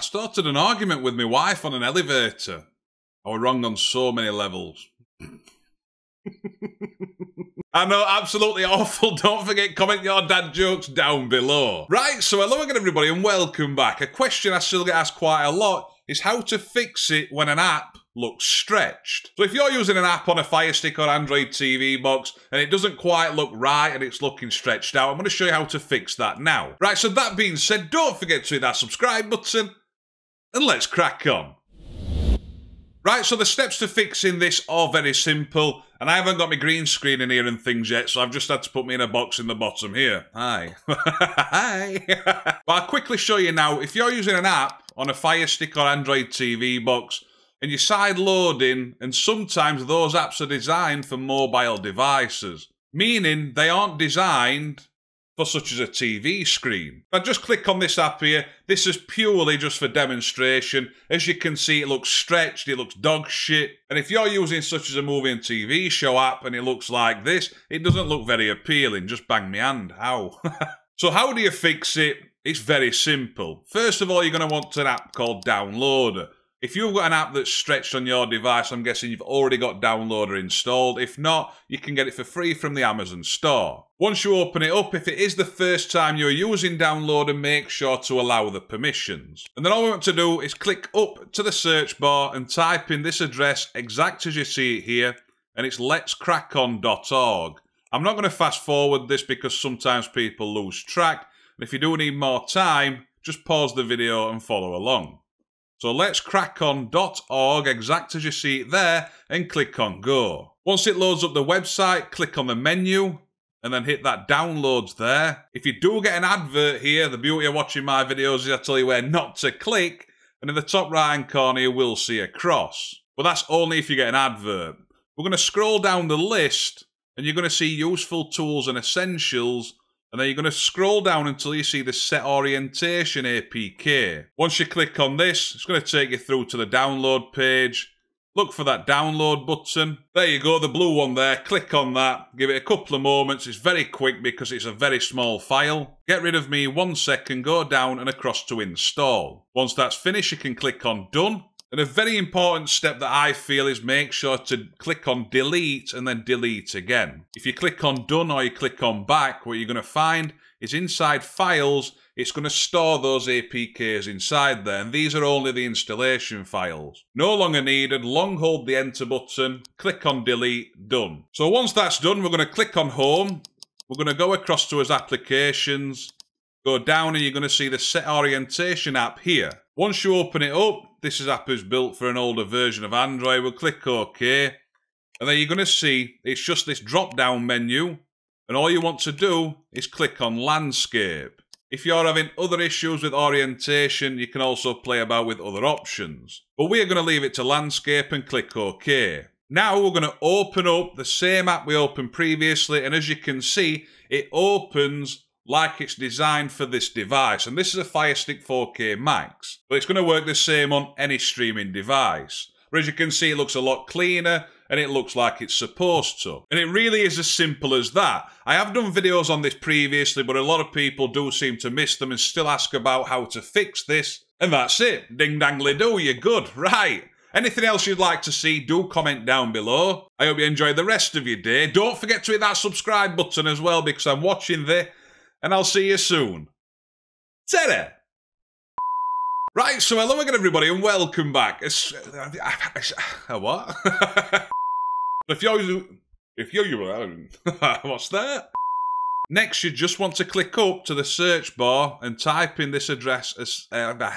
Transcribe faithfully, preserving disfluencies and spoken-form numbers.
I started an argument with my wife on an elevator. I was wrong on so many levels. I know, absolutely awful. Don't forget, comment your dad jokes down below. Right, so hello again everybody and welcome back. A question I still get asked quite a lot is how to fix it when an app looks stretched. So if you're using an app on a Fire Stick or Android T V box and it doesn't quite look right and it's looking stretched out, I'm going to show you how to fix that now. Right, so that being said, don't forget to hit that subscribe button and let's crack on. Right, so the steps to fixing this are very simple, and I haven't got my green screen in here and things yet, so I've just had to put me in a box in the bottom here. Hi. Hi. But I'll quickly show you now, if you're using an app on a Fire Stick or Android T V box, and you're side-loading, and sometimes those apps are designed for mobile devices, meaning they aren't designed for such as a T V screen. Now just click on this app here. This is purely just for demonstration. As you can see, it looks stretched, it looks dog shit. And if you're using such as a movie and T V show app and it looks like this, it doesn't look very appealing. Just bang me hand, ow. So how do you fix it? It's very simple. First of all, you're gonna want an app called Downloader. If you've got an app that's stretched on your device, I'm guessing you've already got Downloader installed. If not, you can get it for free from the Amazon store. Once you open it up, if it is the first time you're using Downloader, make sure to allow the permissions. And then all we want to do is click up to the search bar and type in this address exact as you see it here, and it's let's crack on dot org. I'm not going to fast forward this because sometimes people lose track. And if you do need more time, just pause the video and follow along. So let's crack on dot org, exact as you see it there, and click on go. Once it loads up the website, click on the menu, and then hit that downloads there. If you do get an advert here, the beauty of watching my videos is I tell you where not to click, and in the top right corner you will see a cross. But that's only if you get an advert. We're going to scroll down the list, and you're going to see useful tools and essentials. And then you're going to scroll down until you see the Set Orientation A P K. Once you click on this, it's going to take you through to the download page. Look for that download button. There you go, the blue one there. Click on that. Give it a couple of moments. It's very quick because it's a very small file. Get rid of me one second, go down and across to install. Once that's finished, you can click on done. And a very important step that I feel is make sure to click on delete and then delete again. If you click on done or you click on back, what you're going to find is inside files, it's going to store those A P Ks inside there. And these are only the installation files. No longer needed, long hold the enter button, click on delete, done. So once that's done, we're going to click on home. We're going to go across to his applications, go down and you're going to see the Set Orientation app here. Once you open it up, this is app is built for an older version of Android. We'll click OK. And then you're going to see it's just this drop-down menu. And all you want to do is click on Landscape. If you're having other issues with orientation, you can also play about with other options. But we are going to leave it to Landscape and click OK. Now we're going to open up the same app we opened previously. And as you can see, it opens like it's designed for this device. And this is a Fire Stick four K Max. But it's going to work the same on any streaming device. But as you can see, it looks a lot cleaner and it looks like it's supposed to. And it really is as simple as that. I have done videos on this previously, but a lot of people do seem to miss them and still ask about how to fix this. And that's it. Ding dangly do, you're good, right? Anything else you'd like to see, do comment down below. I hope you enjoy the rest of your day. Don't forget to hit that subscribe button as well because I'm watching this. And I'll see you soon. Ta-da! Right, so hello again everybody and welcome back. It's, uh, uh, what? if you're... If you're... What's that? Next, you just want to click up to the search bar and type in this address as... Uh,